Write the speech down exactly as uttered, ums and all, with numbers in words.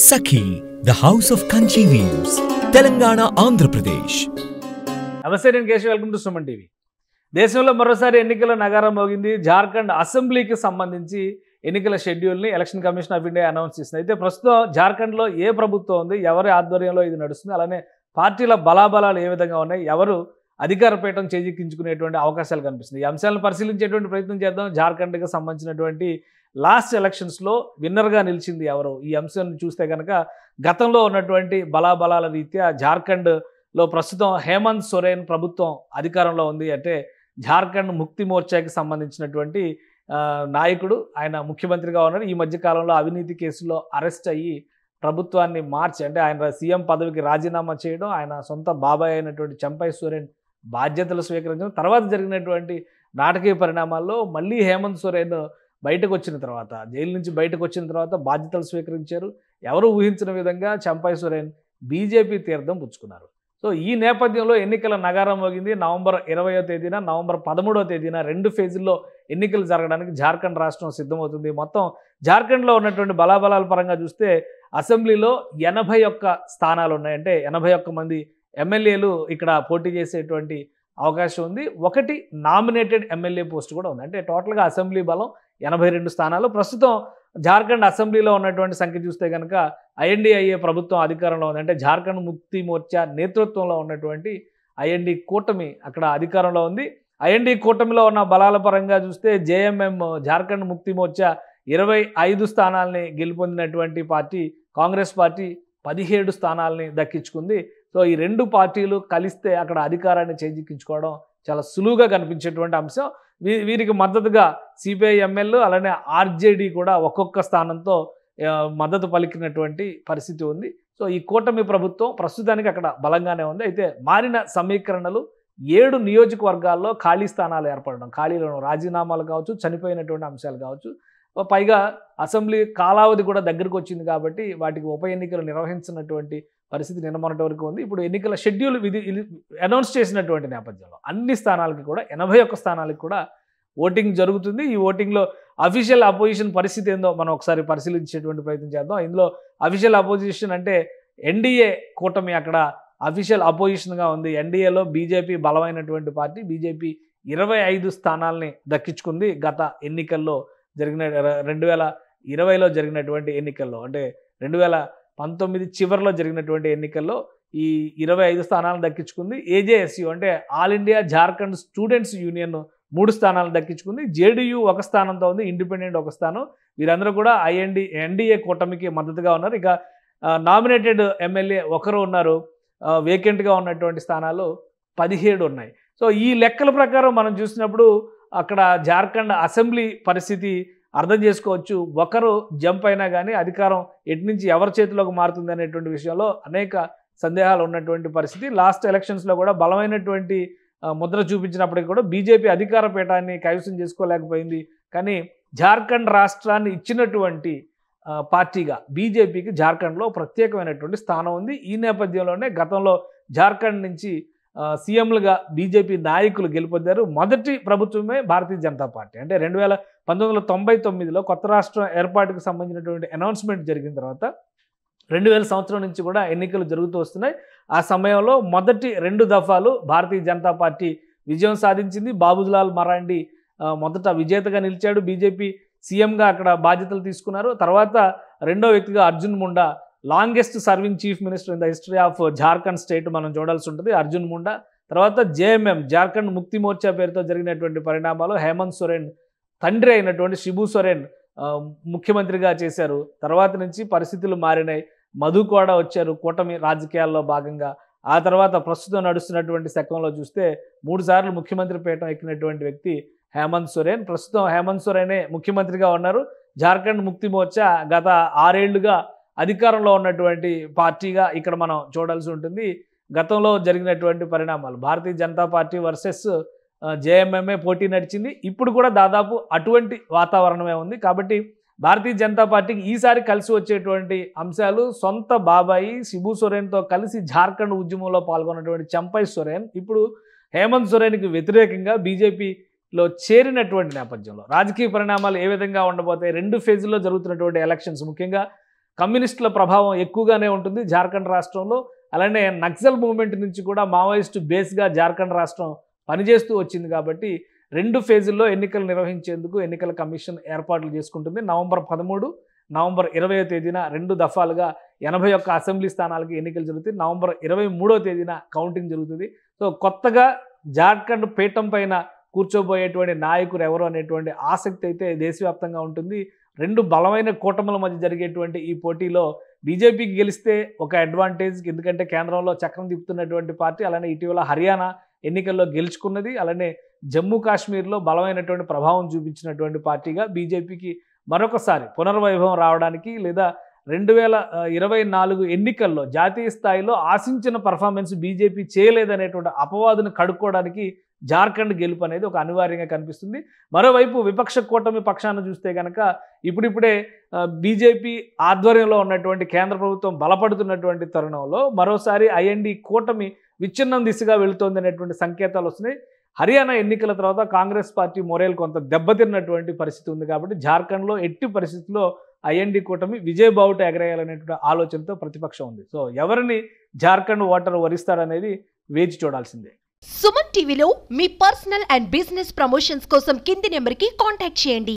Sakhi, the House of Kanchi Weaves, Telangana, Andhra Pradesh. Namaste, and welcome to Suman T V. దేశంలో మరోసారి ఎన్నికల నగారం మోగింది. జార్ఖండ్ అసెంబ్లీకి సంబంధించి ఎన్నికల షెడ్యూల్ని election commission of India announce చేసింది. అయితే ప్రస్తుతం జార్ఖండ్లో ఏ ప్రభుత్వం ఉంది, ఎవరి ఆధ్వర్యంలో ఇది నడుస్తుంది, అలానే పార్టీల బలాబలాలు ఏ విధంగా ఉన్నాయి, ఎవరు అధికార పీఠం చేజిక్కించుకునేటువంటి అవకాశాలు కనిపిస్తున్నాయి. ఈ అంశాలను పరిశీలించేటువంటి ప్రయత్నం చేద్దాం. జార్ఖండ్కి సంబంధించినటువంటి లాస్ట్ ఎలక్షన్స్లో విన్నర్గా నిలిచింది ఎవరు, ఈ అంశాన్ని చూస్తే కనుక గతంలో ఉన్నటువంటి బలాబలాల రీత్యా జార్ఖండ్లో ప్రస్తుతం హేమంత్ సోరెన్ ప్రభుత్వం అధికారంలో ఉంది. అంటే జార్ఖండ్ ముక్తి మోర్చాకి సంబంధించినటువంటి నాయకుడు, ఆయన ముఖ్యమంత్రిగా ఉన్నారు. ఈ మధ్య కాలంలో అవినీతి కేసులో అరెస్ట్ అయ్యి ప్రభుత్వాన్ని మార్చి, అంటే ఆయన సీఎం పదవికి రాజీనామా చేయడం, ఆయన సొంత బాబాయ్ అయినటువంటి చంపై సోరెన్ బాధ్యతలు స్వీకరించడం, తర్వాత జరిగినటువంటి నాటకీయ పరిణామాల్లో మళ్ళీ హేమంత్ సోరెన్ బయటకు వచ్చిన తర్వాత, జైలు నుంచి బయటకు వచ్చిన తర్వాత బాధ్యతలు స్వీకరించారు. ఎవరు ఊహించిన విధంగా చంపై సోరెన్ బీజేపీ తీర్థం పుచ్చుకున్నారు. సో ఈ నేపథ్యంలో ఎన్నికల నగారం మోగింది. నవంబర్ ఇరవయో తేదీన, నవంబర్ పదమూడవ తేదీన రెండు ఫేజుల్లో ఎన్నికలు జరగడానికి జార్ఖండ్ రాష్ట్రం సిద్ధమవుతుంది. మొత్తం జార్ఖండ్లో ఉన్నటువంటి బలాబలాల పరంగా చూస్తే అసెంబ్లీలో ఎనభై ఒక్క స్థానాలు ఉన్నాయంటే ఎనభై ఒక్క మంది ఎమ్మెల్యేలు ఇక్కడ పోటీ చేసేటువంటి అవకాశం ఉంది. ఒకటి నామినేటెడ్ ఎమ్మెల్యే పోస్ట్ కూడా ఉంది. అంటే టోటల్గా అసెంబ్లీ బలం ఎనభై రెండు స్థానాలు. ప్రస్తుతం జార్ఖండ్ అసెంబ్లీలో ఉన్నటువంటి సంఖ్య చూస్తే కనుక ఐఎన్డీఐఏ ప్రభుత్వం అధికారంలో ఉంది. అంటే జార్ఖండ్ ముక్తి మోర్చా నేతృత్వంలో ఉన్నటువంటి ఐఎన్డీ కూటమి అక్కడ అధికారంలో ఉంది. ఐఎన్డీ కూటమిలో ఉన్న బలాల పరంగా చూస్తే జేఎంఎం జార్ఖండ్ ముక్తి మోర్చా ఇరవై ఐదు స్థానాలని గెలుపొందినటువంటి పార్టీ, కాంగ్రెస్ పార్టీ పదిహేడు స్థానాలని దక్కించుకుంది. సో ఈ రెండు పార్టీలు కలిస్తే అక్కడ అధికారాన్ని చేజిక్కించుకోవడం చాలా సులువుగా కనిపించేటువంటి అంశం. వీ వీరికి మద్దతుగా సిపిఐ ఎమ్మెల్యేలు అలానే ఆర్జేడీ కూడా ఒక్కొక్క స్థానంతో మద్దతు పలికినటువంటి పరిస్థితి ఉంది. సో ఈ కూటమి ప్రభుత్వం ప్రస్తుతానికి అక్కడ బలంగానే ఉంది. అయితే మారిన సమీకరణలు ఏడు నియోజకవర్గాల్లో ఖాళీ స్థానాలు ఏర్పడడం, ఖాళీలను రాజీనామాలు కావచ్చు, చనిపోయినటువంటి అంశాలు కావచ్చు, పైగా అసెంబ్లీ కాలావధి కూడా దగ్గరకు వచ్చింది కాబట్టి వాటికి ఉప ఎన్నికలు నిర్వహించినటువంటి పరిస్థితి నిర్మాణం వరకు ఉంది. ఇప్పుడు ఎన్నికల షెడ్యూల్ విధి అనౌన్స్ చేసినటువంటి నేపథ్యంలో అన్ని స్థానాలకి కూడా, ఎనభై ఒక్క స్థానాలకు కూడా ఓటింగ్ జరుగుతుంది. ఈ ఓటింగ్లో అఫీషియల్ అపోజిషన్ పరిస్థితి ఏందో మనం ఒకసారి పరిశీలించేటువంటి ప్రయత్నం చేద్దాం. ఇందులో అఫీషియల్ అపోజిషన్ అంటే ఎన్డీఏ కూటమి అక్కడ అఫీషియల్ అపోజిషన్గా ఉంది. ఎన్డీఏలో బీజేపీ బలమైనటువంటి పార్టీ. బీజేపీ ఇరవై ఐదు స్థానాలని దక్కించుకుంది గత ఎన్నికల్లో జరిగిన రెండు వేల ఇరవైలో జరిగినటువంటి ఎన్నికల్లో, అంటే రెండు వేల పంతొమ్మిది చివరిలో జరిగినటువంటి ఎన్నికల్లో ఈ ఇరవై ఐదు స్థానాలను దక్కించుకుంది. ఏజేఎస్యు అంటే all India Jharkhand students union మూడు స్థానాలను దక్కించుకుంది. జేడీయూ ఒక స్థానంతో ఉంది, ఇండిపెండెంట్ ఒక స్థానం. వీరందరూ కూడా ఐఎన్డి ఎన్డీఏ కూటమికి మద్దతుగా ఉన్నారు. ఇక నామినేటెడ్ ఎమ్మెల్యే ఒకరు ఉన్నారు. వేకెంట్గా ఉన్నటువంటి స్థానాలు పదిహేడు ఉన్నాయి. సో ఈ లెక్కల ప్రకారం మనం చూసినప్పుడు అక్కడ జార్ఖండ్ అసెంబ్లీ పరిస్థితి అర్థం చేసుకోవచ్చు. ఒకరు జంప్ అయినా కానీ అధికారం ఎటు నుంచి ఎవరి చేతిలోకి మారుతుంది అనేటువంటి విషయంలో అనేక సందేహాలు ఉన్నటువంటి పరిస్థితి. లాస్ట్ ఎలక్షన్స్లో కూడా బలమైనటువంటి ముద్ర చూపించినప్పటికీ కూడా బీజేపీ అధికార పీఠాన్ని కైవసం చేసుకోలేకపోయింది. కానీ జార్ఖండ్ రాష్ట్రాన్ని ఇచ్చినటువంటి పార్టీగా బీజేపీకి జార్ఖండ్లో ప్రత్యేకమైనటువంటి స్థానం ఉంది. ఈ నేపథ్యంలోనే గతంలో జార్ఖండ్ నుంచి సీఎంలుగా బీజేపీ నాయకులు గెలుపొందారు. మొదటి ప్రభుత్వమే భారతీయ జనతా పార్టీ. అంటే రెండు వేల పంతొమ్మిది వందల తొంభై తొమ్మిదిలో కొత్త రాష్ట్రం ఏర్పాటుకు సంబంధించినటువంటి అనౌన్స్మెంట్ జరిగిన తర్వాత రెండు వేల సంవత్సరం నుంచి కూడా ఎన్నికలు జరుగుతూ వస్తున్నాయి. ఆ సమయంలో మొదటి రెండు దఫాలు భారతీయ జనతా పార్టీ విజయం సాధించింది. బాబులాల్ మరాండి మొదట విజేతగా నిలిచాడు. బీజేపీ సీఎంగా అక్కడ బాధ్యతలు తీసుకున్నారు. తర్వాత రెండో వ్యక్తిగా Arjun Munda, longest serving chief minister in the history of Jharkhand state మనం చూడాల్సి ఉంటుంది, అర్జున్ ముండా. తర్వాత జేఎంఎం జార్ఖండ్ ముక్తి మోర్చా పేరుతో జరిగినటువంటి పరిణామాలు హేమంత్ సోరెన్ తండ్రి అయినటువంటి షిబు సోరెన్ ముఖ్యమంత్రిగా చేశారు. తర్వాత నుంచి పరిస్థితులు మారినాయి. మధు కోడా వచ్చారు కూటమి రాజకీయాల్లో భాగంగా. ఆ తర్వాత ప్రస్తుతం నడుస్తున్నటువంటి శకంలో చూస్తే మూడు సార్లు ముఖ్యమంత్రి పీఠం ఎక్కినటువంటి వ్యక్తి హేమంత్ సోరెన్. ప్రస్తుతం హేమంత్ సోరెనే ముఖ్యమంత్రిగా ఉన్నారు. జార్ఖండ్ ముక్తి మోర్చా గత ఆరేళ్లుగా అధికారంలో ఉన్నటువంటి పార్టీగా ఇక్కడ మనం చూడాల్సి ఉంటుంది. గతంలో జరిగినటువంటి పరిణామాలు Bharatiya Janata party versus JMM పోటీ నడిచింది. ఇప్పుడు కూడా దాదాపు అటువంటి వాతావరణమే ఉంది. కాబట్టి భారతీయ జనతా పార్టీకి ఈసారి కలిసి వచ్చేటువంటి అంశాలు సొంత బాబాయి శిబు సోరెన్తో కలిసి జార్ఖండ్ ఉద్యమంలో పాల్గొన్నటువంటి చంపై సోరెన్ ఇప్పుడు హేమంత్ సోరెన్కి వ్యతిరేకంగా బీజేపీలో చేరినటువంటి నేపథ్యంలో రాజకీయ పరిణామాలు ఏ విధంగా ఉండబోతాయి, రెండు ఫేజుల్లో జరుగుతున్నటువంటి ఎలక్షన్స్, ముఖ్యంగా కమ్యూనిస్టుల ప్రభావం ఎక్కువగానే ఉంటుంది జార్ఖండ్ రాష్ట్రంలో. అలానే నక్సల్ మూవ్మెంట్ నుంచి కూడా మావోయిస్టు బేస్గా జార్ఖండ్ రాష్ట్రం పనిచేస్తూ వచ్చింది కాబట్టి రెండు ఫేజుల్లో ఎన్నికలు నిర్వహించేందుకు ఎన్నికల కమిషన్ ఏర్పాట్లు చేసుకుంటుంది. నవంబర్ పదమూడు నవంబర్ ఇరవయో తేదీన రెండు దఫాలుగా ఎనభై ఒక్క అసెంబ్లీ స్థానాలకి ఎన్నికలు జరుగుతాయి. నవంబర్ ఇరవై మూడో తేదీన కౌంటింగ్ జరుగుతుంది. సో కొత్తగా జార్ఖండ్ పీఠం పైన కూర్చోబోయేటువంటి నాయకులు ఎవరు అనేటువంటి ఆసక్తి అయితే దేశవ్యాప్తంగా ఉంటుంది. రెండు బలమైన కూటముల మధ్య జరిగేటువంటి ఈ పోటీలో బీజేపీకి గెలిస్తే ఒక అడ్వాంటేజ్, ఎందుకంటే కేంద్రంలో చక్రం తిప్పుతున్నటువంటి పార్టీ, అలానే ఇటీవల హర్యానా ఎన్నికల్లో గెలుచుకున్నది, అలానే జమ్మూ కాశ్మీర్లో బలమైనటువంటి ప్రభావం చూపించినటువంటి పార్టీగా బీజేపీకి మరొకసారి పునర్వైభవం రావడానికి లేదా రెండు వేల ఇరవై నాలుగు ఎన్నికల్లో జాతీయ స్థాయిలో ఆశించిన పర్ఫార్మెన్స్ బీజేపీ చేయలేదనేటువంటి అపవాదును కడుక్కోవడానికి జార్ఖండ్ గెలుపు అనేది ఒక అనివార్యంగా కనిపిస్తుంది. మరోవైపు విపక్ష కూటమి పక్షాన చూస్తే కనుక ఇప్పుడిప్పుడే బీజేపీ ఆధ్వర్యంలో ఉన్నటువంటి కేంద్ర ప్రభుత్వం బలపడుతున్నటువంటి తరుణంలో మరోసారి ఐఎన్డీ కూటమి విచ్ఛిన్నం దిశగా వెళుతోంది అనేటువంటి సంకేతాలు వస్తున్నాయి. హర్యానా ఎన్నికల తర్వాత కాంగ్రెస్ పార్టీ మొరేల్ కొంత దెబ్బతిన్నటువంటి పరిస్థితి ఉంది కాబట్టి జార్ఖండ్లో ఎట్టి పరిస్థితుల్లో ఐఎన్డీ కూటమి విజయబావుట ఎగరేయాలనేటువంటి ఆలోచనతో ప్రతిపక్షం ఉంది. సో ఎవరిని జార్ఖండ్ ఓటర్ వరిస్తారనేది వేచి చూడాల్సిందే. సుమన్ టీవీలో మీ పర్సనల్ అండ్ బిజినెస్ ప్రమోషన్స్ కోసం కింది నెంబర్కి కాంటాక్ట్ చేయండి.